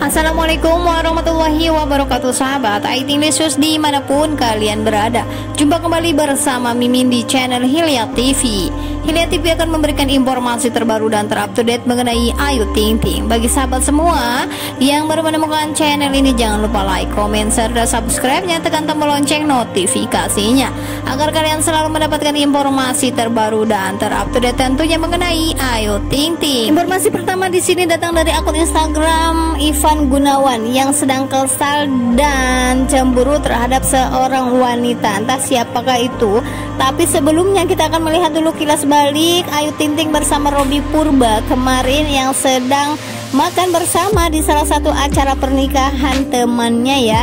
Assalamualaikum warahmatullahi wabarakatuh sahabat Ayu Ting Ting dimanapun kalian berada. Jumpa kembali bersama Mimin di channel Hilya TV. Hilya TV akan memberikan informasi terbaru dan terupdate mengenai Ayu Ting Ting. Bagi sahabat semua yang baru menemukan channel ini, jangan lupa like, comment, share, dan subscribe-nya. Tekan tombol lonceng notifikasinya agar kalian selalu mendapatkan informasi terbaru dan terupdate tentunya mengenai Ayu Ting Ting. Informasi pertama di sini datang dari akun Instagram Ivan Gunawan yang sedang kesal dan cemburu terhadap seorang wanita, entah siapakah itu. Tapi sebelumnya kita akan melihat dulu kilas balik Ayu Ting Ting bersama Robby Purba kemarin yang sedang makan bersama di salah satu acara pernikahan temannya ya.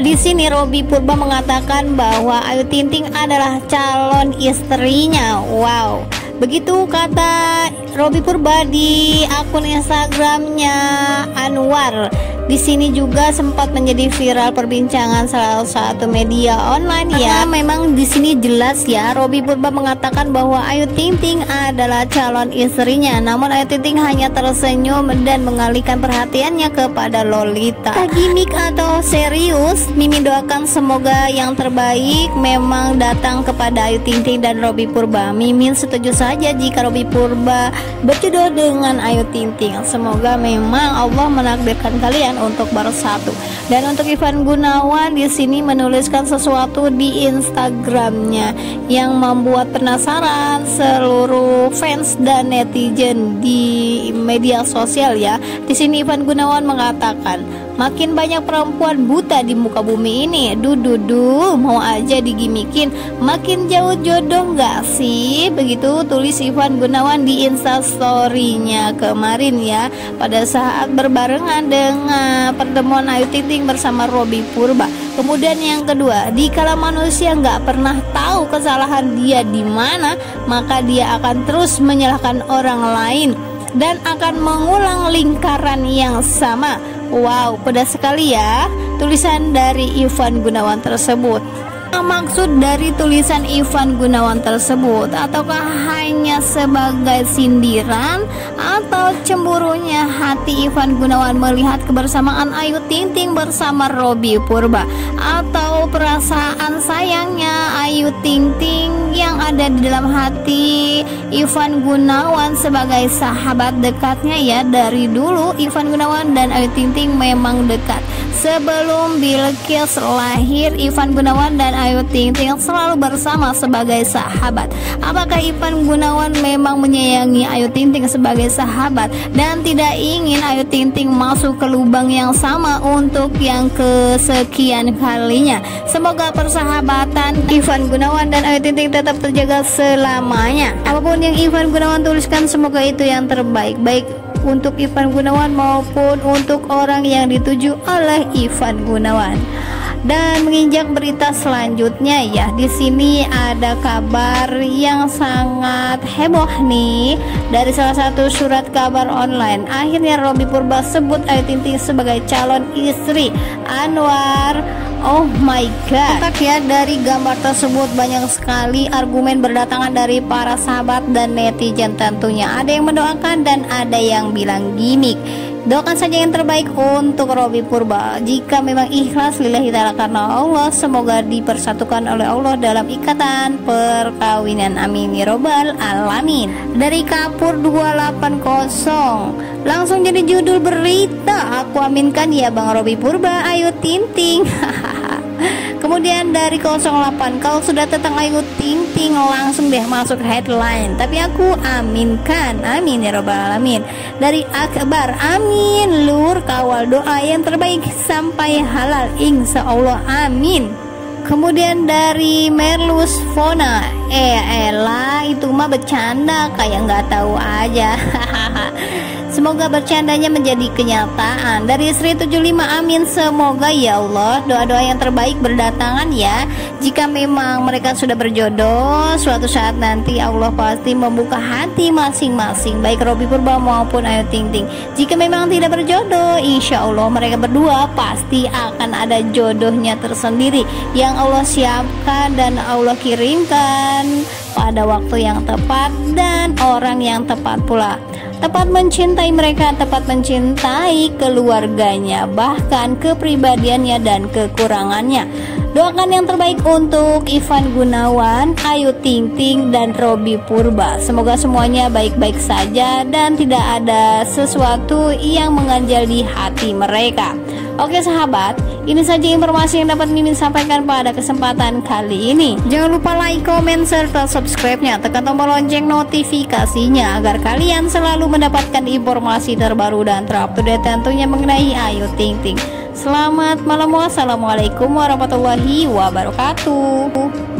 Di sini Robby Purba mengatakan bahwa Ayu Ting Ting adalah calon istrinya. Wow, begitu kata Robby Purba di akun Instagramnya Anwar. Di sini juga sempat menjadi viral perbincangan salah satu media online ya. Memang di sini jelas ya, Robby Purba mengatakan bahwa Ayu Ting Ting adalah calon istrinya. Namun Ayu Ting Ting hanya tersenyum dan mengalihkan perhatiannya kepada Lolita. Gimik atau serius, Mimin doakan semoga yang terbaik memang datang kepada Ayu Ting Ting dan Robby Purba. Mimin setuju saja jika Robby Purba berjodoh dengan Ayu Ting Ting. Semoga memang Allah menakdirkan kalian untuk bersatu. Dan untuk Ivan Gunawan di sini menuliskan sesuatu di Instagramnya yang membuat penasaran seluruh fans dan netizen di media sosial ya. Di sini Ivan Gunawan mengatakan, makin banyak perempuan buta di muka bumi ini. Dududu, mau aja digimikin. Makin jauh jodoh nggak sih? Begitu tulis Ivan Gunawan di Instastory-nya kemarin ya, pada saat berbarengan dengan pertemuan Ayu Ting Ting bersama Robby Purba. Kemudian yang kedua, dikala manusia nggak pernah tahu kesalahan dia di mana, maka dia akan terus menyalahkan orang lain dan akan mengulang lingkaran yang sama. Wow, pedas sekali ya tulisan dari Ivan Gunawan tersebut. Maksud dari tulisan Ivan Gunawan tersebut, ataukah hanya sebagai sindiran atau cemburunya hati Ivan Gunawan melihat kebersamaan Ayu Ting Ting bersama Robby Purba, atau perasaan sayangnya Ayu Ting Ting yang ada di dalam hati Ivan Gunawan sebagai sahabat dekatnya ya. Dari dulu Ivan Gunawan dan Ayu Ting Ting memang dekat. Sebelum Bilkis lahir, Ivan Gunawan dan Ayu Ting Ting selalu bersama sebagai sahabat. Apakah Ivan Gunawan memang menyayangi Ayu Ting Ting sebagai sahabat dan tidak ingin Ayu Ting Ting masuk ke lubang yang sama untuk yang kesekian kalinya? Semoga persahabatan Ivan Gunawan dan Ayu Ting Ting tetap terjaga selamanya. Apapun yang Ivan Gunawan tuliskan, semoga itu yang terbaik, baik untuk Ivan Gunawan maupun untuk orang yang dituju oleh Ivan Gunawan. Dan menginjak berita selanjutnya ya, di sini ada kabar yang sangat heboh nih dari salah satu surat kabar online. Akhirnya Robby Purba sebut Ayu Ting Ting sebagai calon istri Anwar. Oh my god. Tetap ya, dari gambar tersebut banyak sekali argumen berdatangan dari para sahabat dan netizen tentunya. Ada yang mendoakan dan ada yang bilang gimik. Doakan saja yang terbaik untuk Robby Purba. Jika memang ikhlas lillahi ta'ala karena Allah, semoga dipersatukan oleh Allah dalam ikatan perkawinan. Amin ya robbal alamin. Dari Kapur 280 langsung jadi judul berita, aku aminkan ya Bang Robby Purba Ayu Ting Ting. Kemudian dari 08, kalau sudah tentang Ayu Ting Ting langsung deh masuk headline. Tapi aku aminkan, amin ya robbal alamin. Dari Akbar, amin lur, kawal doa yang terbaik sampai halal insya Allah, amin. Kemudian dari Merlus Fona, elah itu mah bercanda kayak nggak tahu aja. Semoga bercandanya menjadi kenyataan. Dari Sri 75, amin semoga ya Allah doa-doa yang terbaik berdatangan ya. Jika memang mereka sudah berjodoh, suatu saat nanti Allah pasti membuka hati masing-masing, baik Robby Purba maupun Ayu Ting Ting. Jika memang tidak berjodoh, insya Allah mereka berdua pasti akan ada jodohnya tersendiri yang Allah siapkan dan Allah kirimkan pada waktu yang tepat dan orang yang tepat pula. tepat mencintai mereka, tepat mencintai keluarganya, bahkan kepribadiannya dan kekurangannya. Doakan yang terbaik untuk Ivan Gunawan, Ayu Ting Ting, dan Robby Purba. Semoga semuanya baik-baik saja dan tidak ada sesuatu yang mengganjal di hati mereka. Oke sahabat, ini saja informasi yang dapat Mimin sampaikan pada kesempatan kali ini. Jangan lupa like, komen, serta subscribe-nya. Tekan tombol lonceng notifikasinya agar kalian selalu mendapatkan informasi terbaru dan terupdate tentunya mengenai Ayu Ting Ting. Selamat malam, wassalamualaikum warahmatullahi wabarakatuh.